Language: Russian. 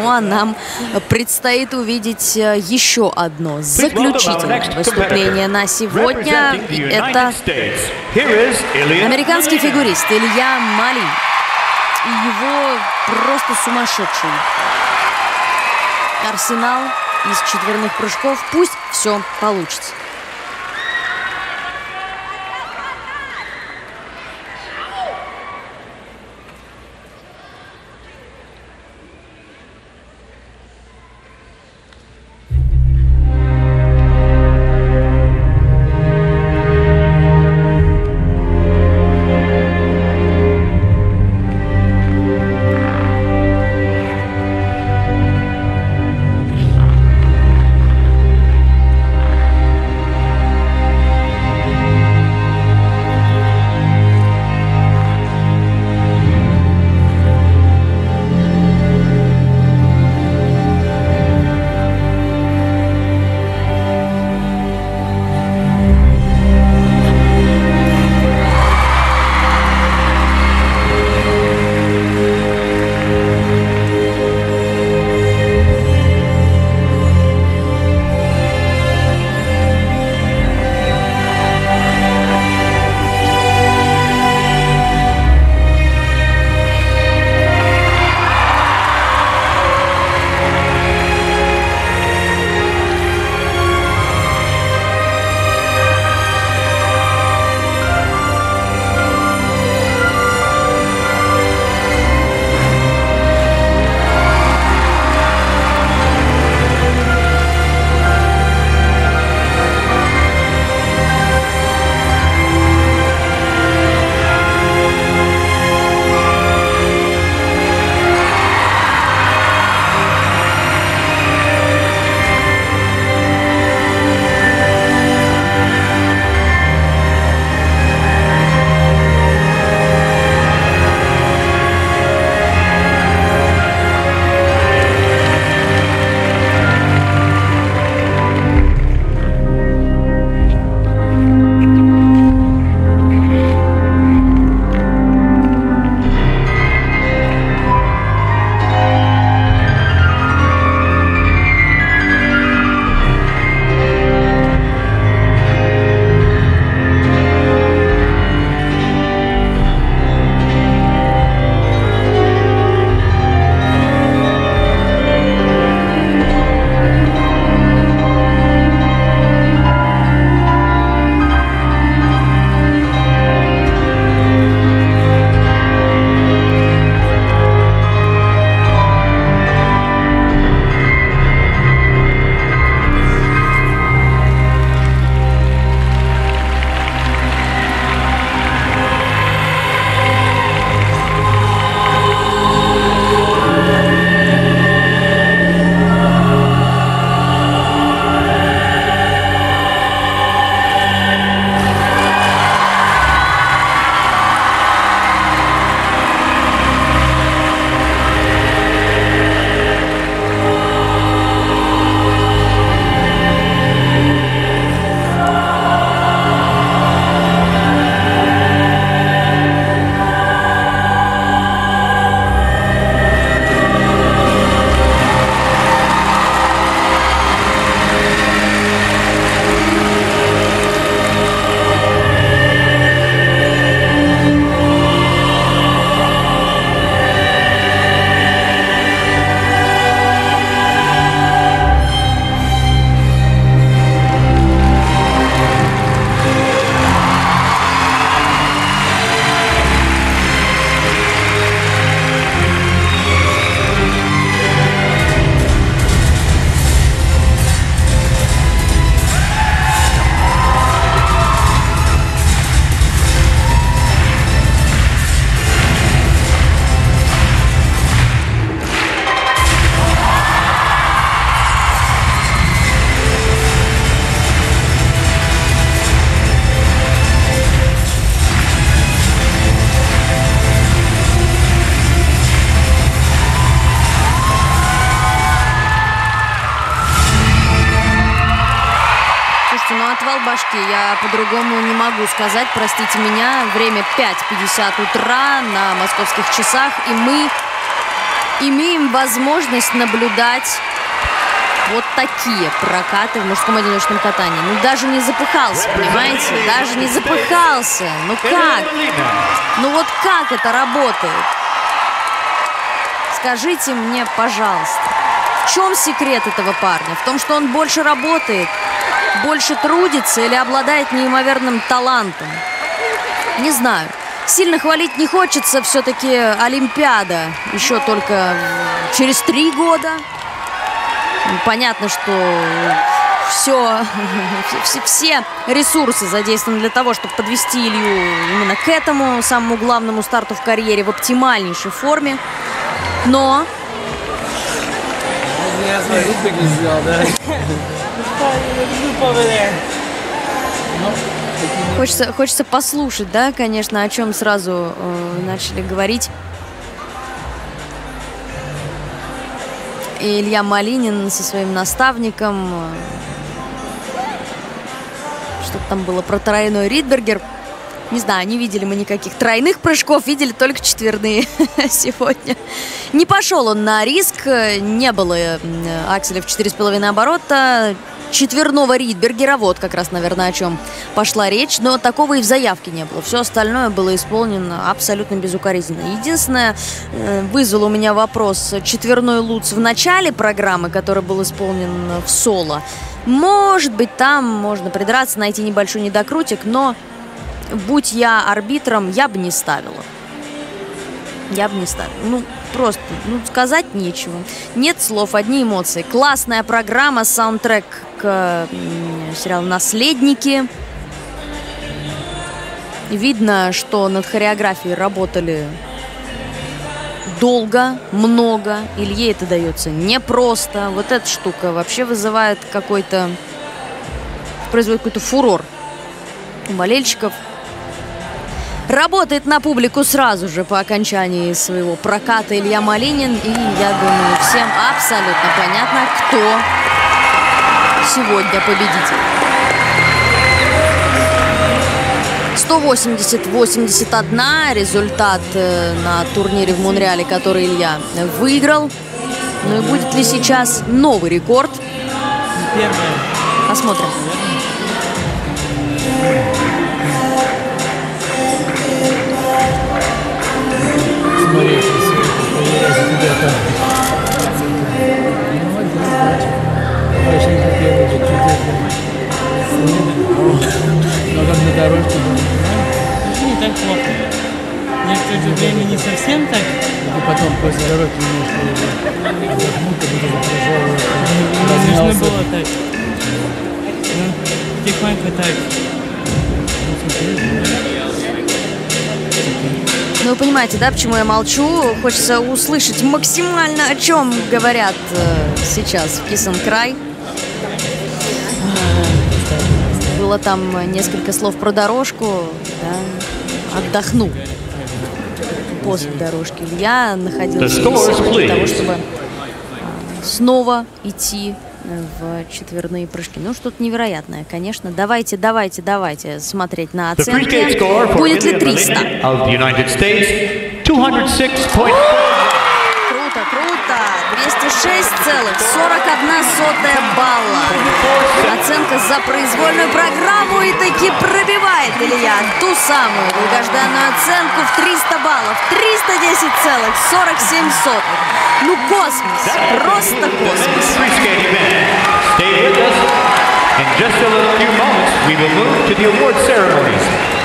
Ну а нам предстоит увидеть еще одно заключительное выступление на сегодня. Это американский фигурист Илья Малинин и его просто сумасшедший арсенал из четверных прыжков. Пусть все получится. Я по-другому не могу сказать, простите меня. Время 5:50 утра на московских часах, и мы имеем возможность наблюдать вот такие прокаты в мужском одиночном катании. Ну, даже не запыхался, понимаете? Даже не запыхался. Ну как? Ну вот как это работает? Скажите мне, пожалуйста, в чем секрет этого парня? В том, что он больше работает, больше трудится или обладает неимоверным талантом? Не знаю. Сильно хвалить не хочется, все-таки Олимпиада еще только через 3 года. Понятно, что все ресурсы задействованы для того, чтобы подвести Илью именно к этому самому главному старту в карьере в оптимальнейшей форме. Но... Хочется послушать, да, конечно, о чем сразу начали говорить. И Илья Малинин со своим наставником. Что-то там было про тройной Риттбергер. Не знаю, не видели мы никаких тройных прыжков, видели только четверные сегодня. Не пошел он на риск, не было акселя в 4,5 оборота. Четверного Риттбергера, вот как раз, наверное, о чем пошла речь. Но такого и в заявке не было. Все остальное было исполнено абсолютно безукоризненно. Единственное, вызвало у меня вопрос четверной Луц в начале программы, который был исполнен в соло. Может быть, там можно придраться, найти небольшой недокрутик, но будь я арбитром, я бы не ставила. Я бы не ставила. Ну, просто, ну, сказать нечего. Нет слов, одни эмоции. Классная программа, саундтрек к сериалу «Наследники». Видно, что над хореографией работали долго, много. Илье это дается непросто. Вот эта штука вообще вызывает какой-то... производит какой-то фурор у болельщиков. Работает на публику сразу же по окончании своего проката Илья Малинин. И, я думаю, всем абсолютно понятно, кто сегодня победитель. 180-81 результат на турнире в Монреале, который Илья выиграл. Ну и будет ли сейчас новый рекорд? Посмотрим. Не так плохо. Некоторое время не совсем так. И потом после дороги немножко захмут, и нужно было так. Тихонько так. Ну, вы понимаете, да, почему я молчу? Хочется услышать максимально, о чем говорят сейчас в Kiss'n'Cry. Было там несколько слов про дорожку, да, отдохнул после дорожки. Я находилась в ресурсе для того, чтобы снова идти в четверные прыжки. Ну, что-то невероятное, конечно. Давайте смотреть на оценки. Будет ли 300? Круто. 206,41 балла. Оценка за произвольную программу, и таки пробивает Илья ту самую долгожданную оценку в 300 баллов. 310,47. Ну, космос. Просто космос. Stay with us. In just a little few moments, we will move to the award ceremonies.